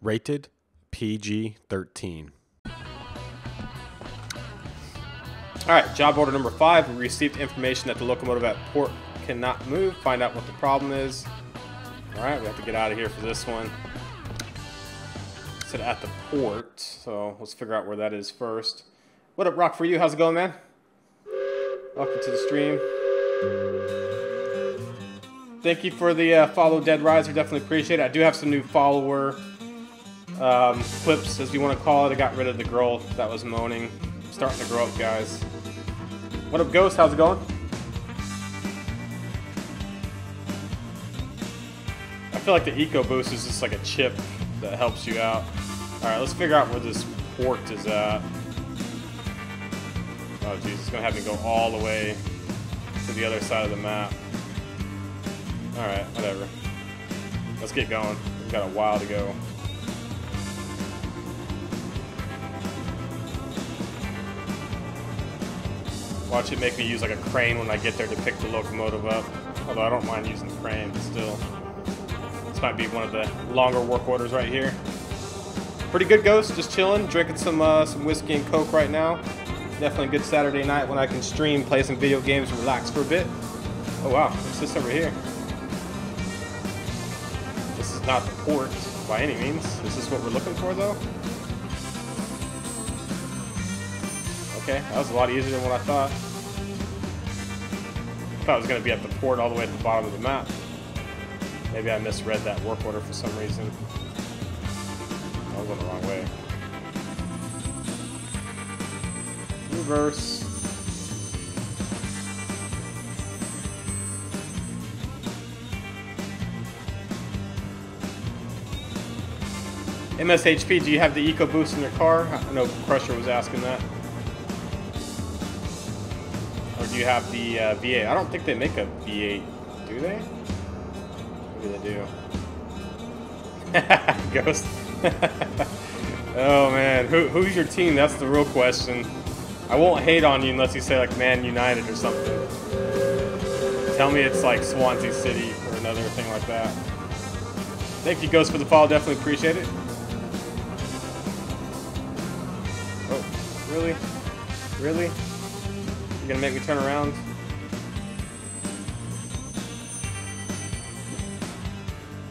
Rated PG-13. All right, job order number 5. We received information that the locomotive at port cannot move. Find out what the problem is. All right, we have to get out of here for this one. It said at the port, so let's figure out where that is first. What up, Rock for You? How's it going, man? Welcome to the stream. Thank you for the follow, Dead Riser. Definitely appreciate it. I do have some new follower clips, as you want to call it. I got rid of the girl that was moaning. I'm starting to grow up, guys. What up, Ghost? How's it going? I feel like the Eco Boost is just like a chip that helps you out. Alright, let's figure out where this port is at. Oh jeez, it's gonna have me go all the way to the other side of the map. Alright, whatever. Let's get going. We've got a while to go. Watch it make me use like a crane when I get there to pick the locomotive up. Although I don't mind using the crane, but still. This might be one of the longer work orders right here. Pretty good, Ghost. Just chilling, drinking some whiskey and Coke right now. Definitely a good Saturday night when I can stream, play some video games, and relax for a bit. Oh wow, what's this over here? This is not the port by any means. Is this what we're looking for though? Okay, that was a lot easier than what I thought. I thought it was going to be at the port all the way at the bottom of the map. Maybe I misread that work order for some reason. I was going the wrong way. Reverse. MSHP, do you have the Eco Boost in your car? I know Crusher was asking that. You have the V8. I don't think they make a V8, do they? Maybe they do. Ghost. Oh man, who's your team? That's the real question. I won't hate on you unless you say like Man United or something. Tell me it's like Swansea City or another thing like that. Thank you, Ghost, for the follow. Definitely appreciate it. Oh, really? Really? Gonna make me turn around.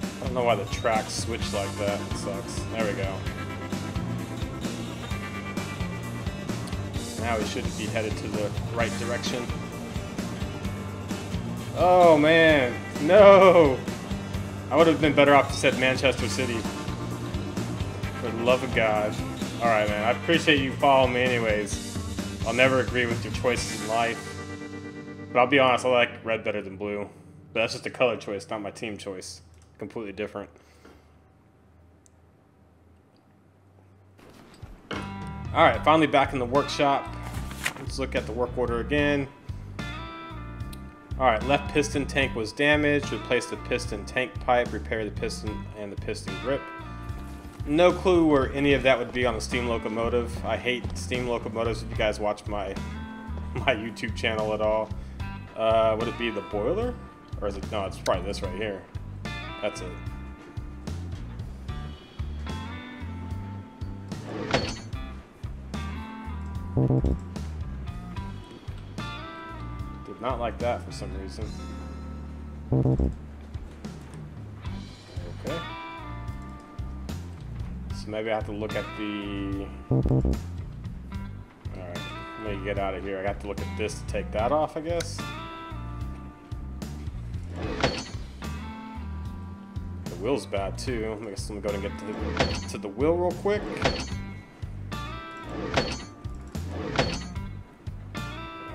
I don't know why the tracks switch like that. It sucks. There we go. Now we should be headed to the right direction. Oh man, no! I would have been better off to said Manchester City. For the love of God. All right, man. I appreciate you following me, anyways. I'll never agree with your choices in life, but I'll be honest, I like red better than blue, but that's just a color choice, not my team choice. Completely different. Alright, finally back in the workshop. Let's look at the work order again. Alright, left piston tank was damaged. Replace the piston tank pipe, repair the piston and the piston grip. No clue where any of that would be on a steam locomotive. I hate steam locomotives. If you guys watch my YouTube channel at all, would it be the boiler, or is it? No, it's probably this right here. That's it. Did not like that for some reason. Okay. Maybe I have to look at the... Alright, let me get out of here. I have to look at this to take that off, I guess. The wheel's bad, too. I guess I'm going to go and get to the wheel real quick. I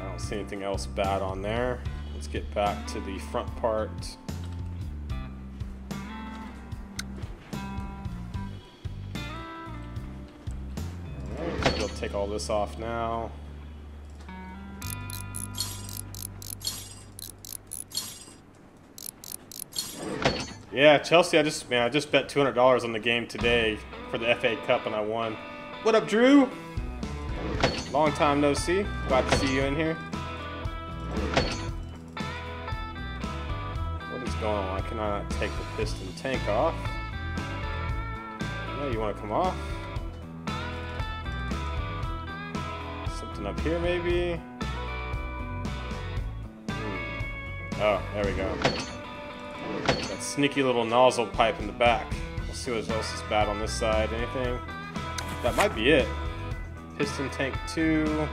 don't see anything else bad on there. Let's get back to the front part. Take all this off now. Yeah, Chelsea, I just bet $200 on the game today for the FA Cup and I won. What up, Drew? Long time no see. Glad to see you in here. What is going on? I cannot take the piston tank off. Hey, you want to come off? Something up here, maybe? Oh, there we go. That sneaky little nozzle pipe in the back. We'll see what else is bad on this side. Anything? That might be it. Piston tank 2.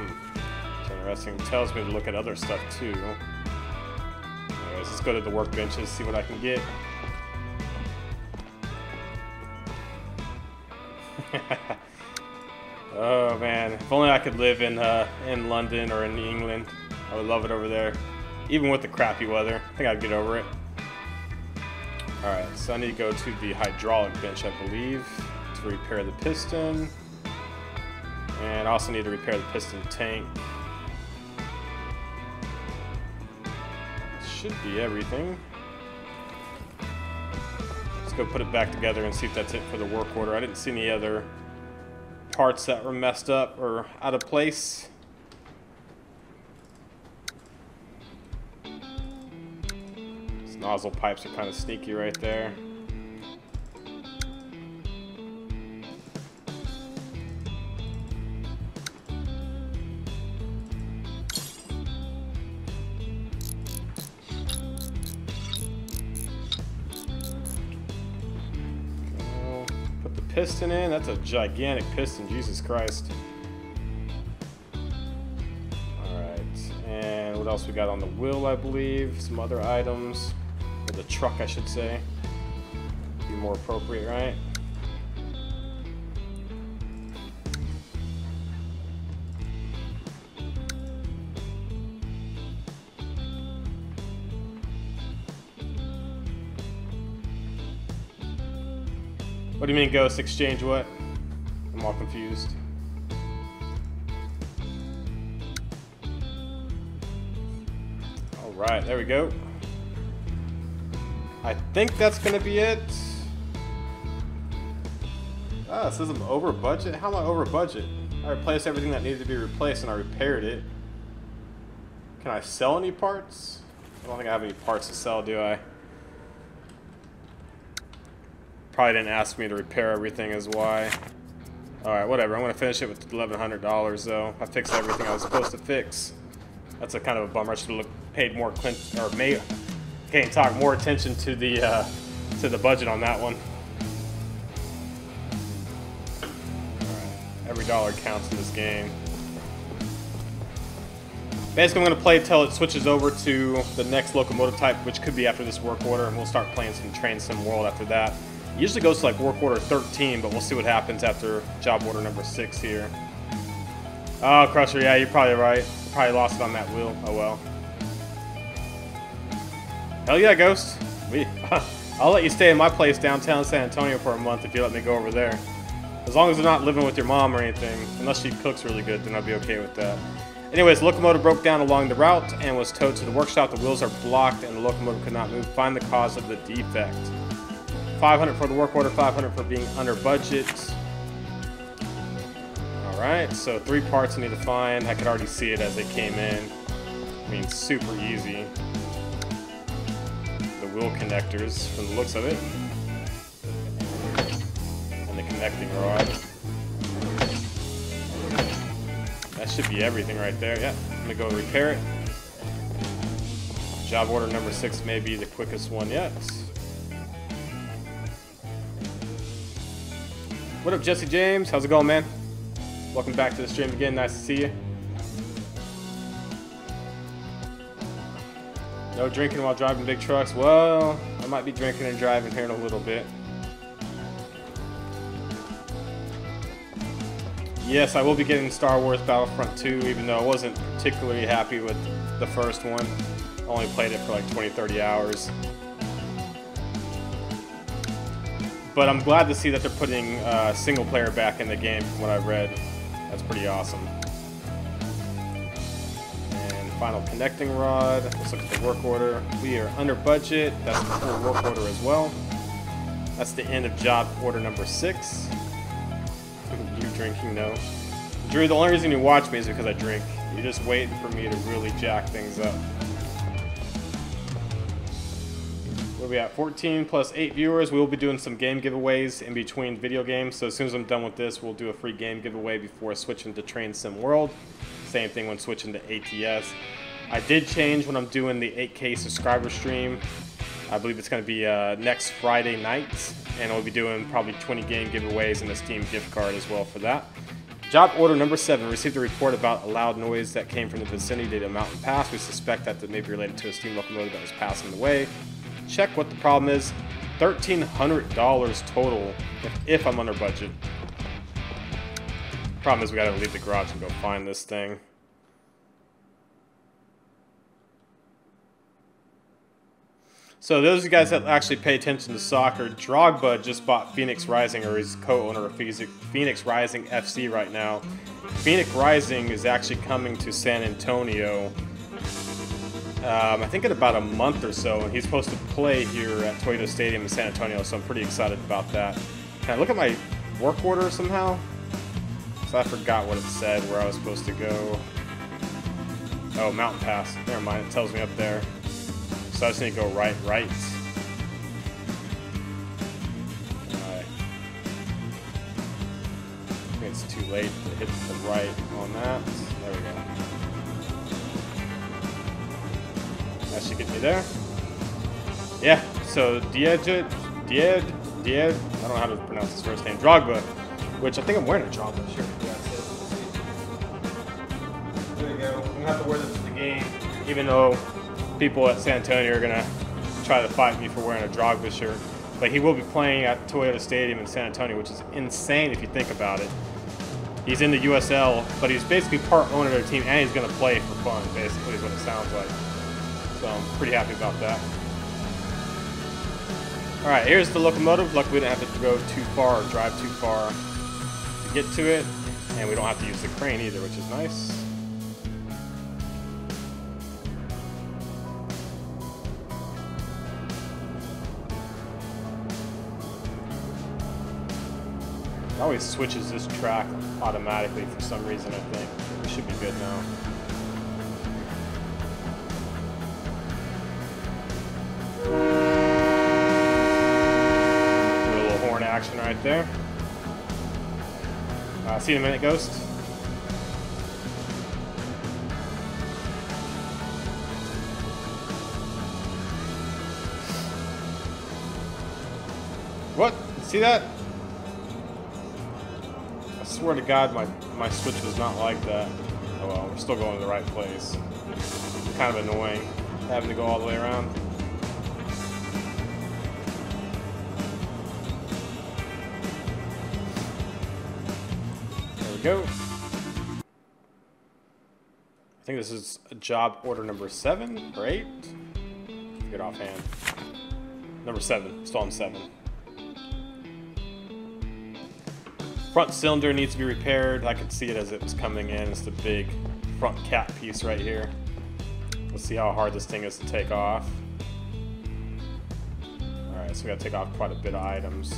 It's interesting. It tells me to look at other stuff too. Anyways, let's go to the workbenches, see what I can get. Oh man, if only I could live in London or in England. I would love it over there. Even with the crappy weather, I think I'd get over it. Alright, so I need to go to the hydraulic bench, I believe, to repair the piston. And I also need to repair the piston tank. Should be everything. Let's go put it back together and see if that's it for the work order. I didn't see any other parts that were messed up or out of place. Nozzle pipes are kind of sneaky right there. Go. Put the piston in. That's a gigantic piston, Jesus Christ. All right, and what else we got on the wheel, I believe? Some other items. The truck, I should say. Be more appropriate, right? What do you mean, ghost? Exchange what? I'm all confused. All right, there we go. I think that's gonna be it. Ah, it says I'm over budget. How am I over budget? I replaced everything that needed to be replaced and I repaired it. Can I sell any parts? I don't think I have any parts to sell, do I? Probably didn't ask me to repair everything is why. All right, whatever. I'm gonna finish it with $1,100 though. I fixed everything I was supposed to fix. That's a kind of a bummer. I should have paid more Can't talk more attention to the budget on that one. Alright, every dollar counts in this game. Basically, I'm going to play until it switches over to the next locomotive type, which could be after this work order, and we'll start playing some Train Sim World after that. It usually goes to like work order 13, but we'll see what happens after job order number 6 here. Oh, Crusher, yeah, you're probably right. Probably lost it on that wheel. Oh well. Hell yeah, Ghost. I'll let you stay in my place downtown San Antonio for a month if you let me go over there. As long as they're not living with your mom or anything. Unless she cooks really good, then I'll be okay with that. Anyways, the locomotive broke down along the route and was towed to the workshop. The wheels are blocked and the locomotive could not move. Find the cause of the defect. $500 for the work order, $500 for being under budget. Alright, so 3 parts I need to find. I could already see it as they came in. I mean, super easy. Wheel connectors from the looks of it, and the connecting rod. That should be everything right there. Yeah, I'm gonna go repair it. Job order number 6 may be the quickest one yet. What up, Jesse James? How's it going, man? Welcome back to the stream again. Nice to see you. No drinking while driving big trucks. Well, I might be drinking and driving here in a little bit. Yes, I will be getting Star Wars Battlefront 2, even though I wasn't particularly happy with the first one. I only played it for like 20-30 hours. But I'm glad to see that they're putting single player back in the game from what I've read. That's pretty awesome. Final connecting rod. Let's look at the work order. We are under budget. That's the full work order as well. That's the end of job order number 6. You drinking? No. Drew, the only reason you watch me is because I drink. You're just waiting for me to really jack things up. What are we at? 14 plus 8 viewers. We will be doing some game giveaways in between video games. So as soon as I'm done with this, we'll do a free game giveaway before switching to Train Sim World. Same thing when switching to ATS. I did change when I'm doing the 8K subscriber stream. I believe it's going to be next Friday night, and I'll be doing probably 20 game giveaways and a Steam gift card as well for that. Job order number 7. Received a report about a loud noise that came from the vicinity of the mountain pass. We suspect that may be related to a steam locomotive that was passing the way. Check what the problem is. $1,300 total if I'm under budget. Problem is we got to leave the garage and go find this thing. So those of you guys that actually pay attention to soccer, Drogba just bought Phoenix Rising, or he's co-owner of Phoenix Rising FC right now. Phoenix Rising is actually coming to San Antonio, I think in about a month or so, and he's supposed to play here at Toyota Stadium in San Antonio, so I'm pretty excited about that. Can I look at my work order somehow? So I forgot what it said, where I was supposed to go. Oh, Mountain Pass. Never mind, it tells me up there. So I just need to go right. Alright. I think it's too late to hit the right on that. There we go. That should get me there. Yeah, so Died, I don't know how to pronounce his first name, Drogba, which I think I'm wearing a Drogba shirt. Yeah, there you go. I'm going to have to wear this to the game, even though people at San Antonio are going to try to fight me for wearing a Drogba shirt. But he will be playing at Toyota Stadium in San Antonio, which is insane if you think about it. He's in the USL, but he's basically part owner of their team, and he's going to play for fun, basically, is what it sounds like. So I'm pretty happy about that. All right, here's the locomotive. Luckily, we didn't have to go too far or drive too far to get to it, and we don't have to use the crane either, which is nice. It always switches this track automatically for some reason, I think. It should be good now. Do a little horn action right there. See you in a minute, Ghost. What? See that? I swear to God, my switch was not like that. Oh well, we're still going to the right place. Kind of annoying, having to go all the way around. There we go. I think this is job order number 7 or 8. Get offhand. Number 7, still on 7. Front cylinder needs to be repaired. I could see it as it was coming in. It's the big front cap piece right here. Let's see how hard this thing is to take off. All right, so we gotta take off quite a bit of items.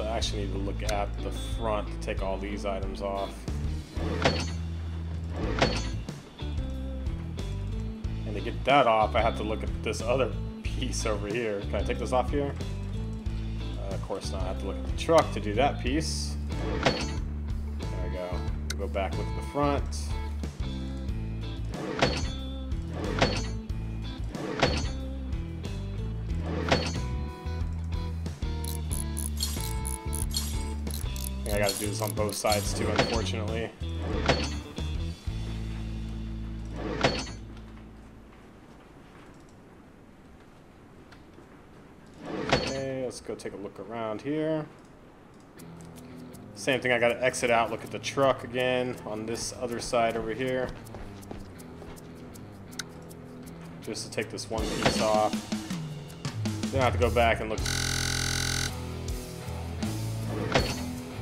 I actually need to look at the front to take all these items off. And to get that off, I have to look at this other piece over here. Can I take this off here? Of course not. I have to look at the truck to do that piece. There we go. We'll go back, look at the front. I gotta do this on both sides too, unfortunately. Okay, let's go take a look around here. Same thing, I gotta exit out, look at the truck again on this other side over here. Just to take this one piece off. Then I have to go back and look.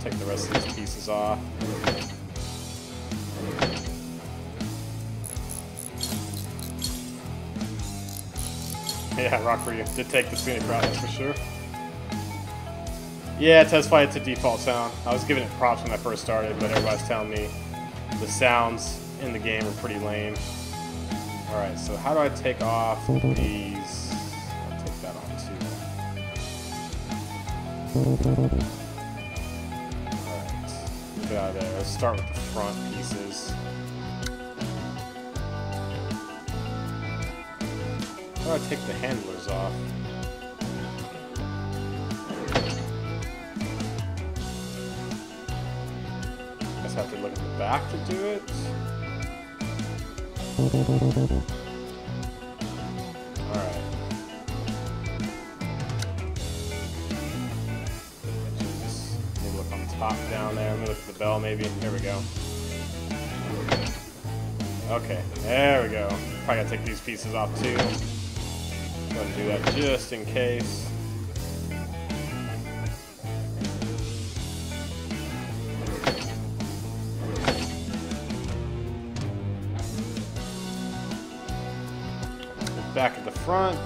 Take the rest of these pieces off. Yeah, rock for you. Did take the scenic route, that's for sure. Yeah, test flight, it's a default sound. I was giving it props when I first started, but everybody's telling me the sounds in the game are pretty lame. Alright, so how do I take off these? I'll take that on too. Alright, get out of there. Let's start with the front pieces. How do I take the handlers off? I just have to look at the back to do it. Alright. Just maybe look on top down there. Let me look at the bell maybe. There we go. Okay, there we go. Probably gotta take these pieces off too. I'm gonna do that just in case. Back at the front.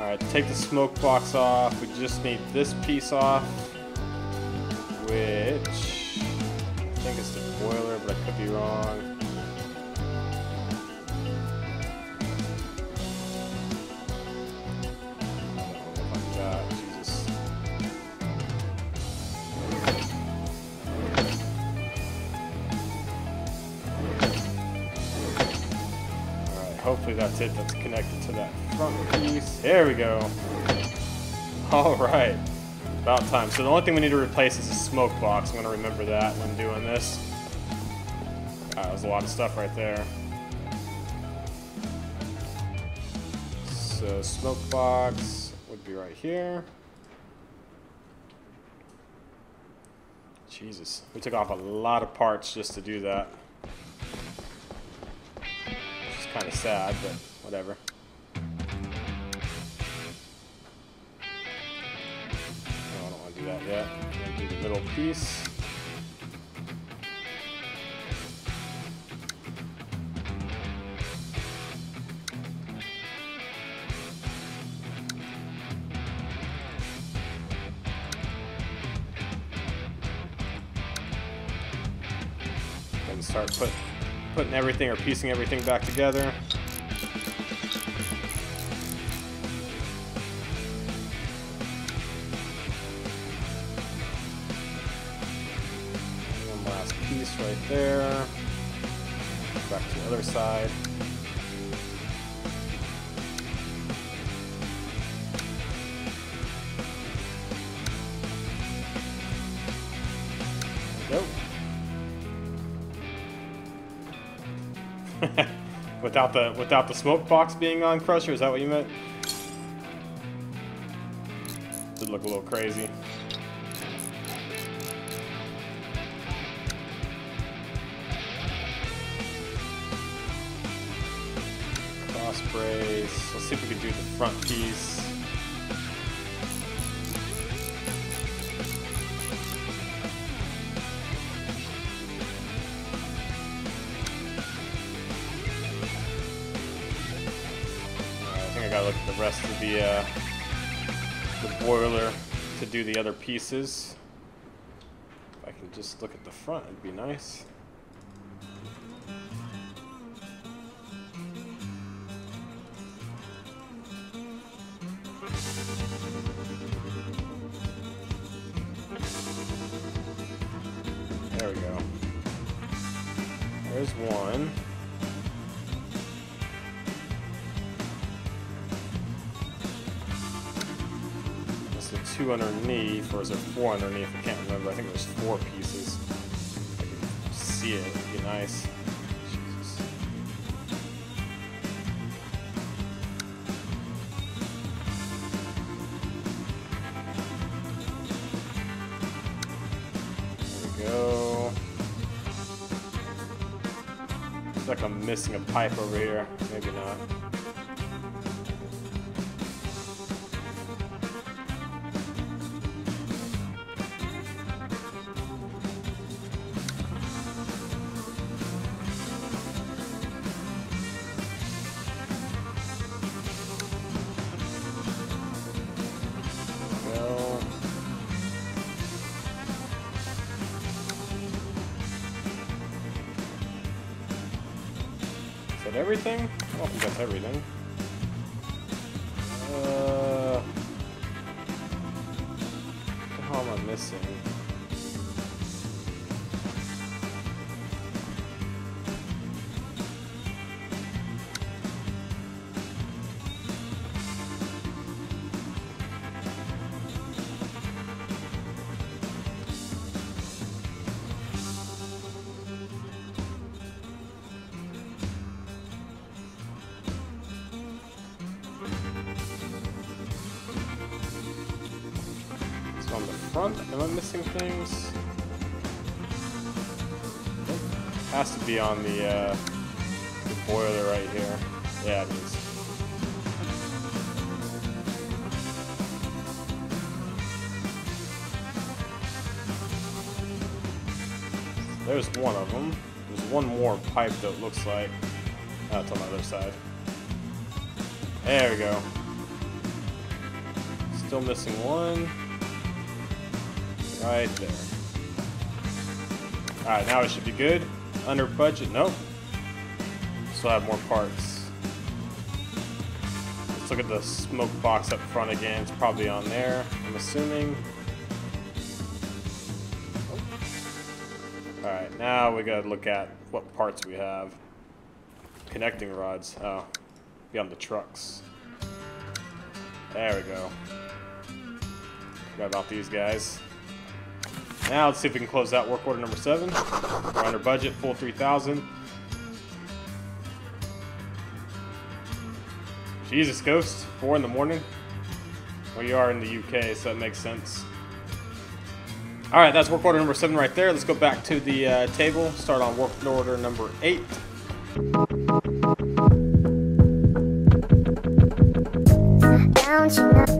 Alright, take the smoke box off. We just need this piece off, which I think it's the boiler, but I could be wrong. Hopefully that's it, that's connected to that front piece. There we go. Alright, about time. So the only thing we need to replace is the smoke box. I'm going to remember that when doing this. That was a lot of stuff right there. So smoke box would be right here. Jesus, we took off a lot of parts just to do that. Kind of sad, but whatever. No, I don't want to do that yet. I'm going to do the middle piece. Then start putting everything or piecing everything back together. One last piece right there. Back to the other side. Without the smoke box being on Crusher, is that what you meant? Did look a little crazy. Cross brace. Let's see if we can do the front piece. Rest of the boiler to do the other pieces. If I can just look at the front, it'd be nice. There we go. There's one. Two underneath, or is there four underneath? I can't remember. I think there's four pieces. If I can see it, it'd be nice. Jesus. There we go. Looks like I'm missing a pipe over here. Maybe not. that everything? I don't think that's everything. What the hell am I missing? Am I missing things? It has to be on the boiler right here. Yeah, it is. So there's one of them. There's one more pipe that looks like. Oh, it's on the other side. There we go. Still missing one. Right there. Alright, now it should be good. Under budget, nope. Still have more parts. Let's look at the smoke box up front again. It's probably on there, I'm assuming. Alright, now we gotta look at what parts we have. Connecting rods, oh. Be on the trucks. There we go. Forgot about these guys. Now let's see if we can close out work order number 7. We're under budget, full 3,000. Jesus, Ghost, 4 in the morning. Well, you are in the UK, so that makes sense. All right, that's work order number 7 right there. Let's go back to the table, start on work order number 8. Don't you know?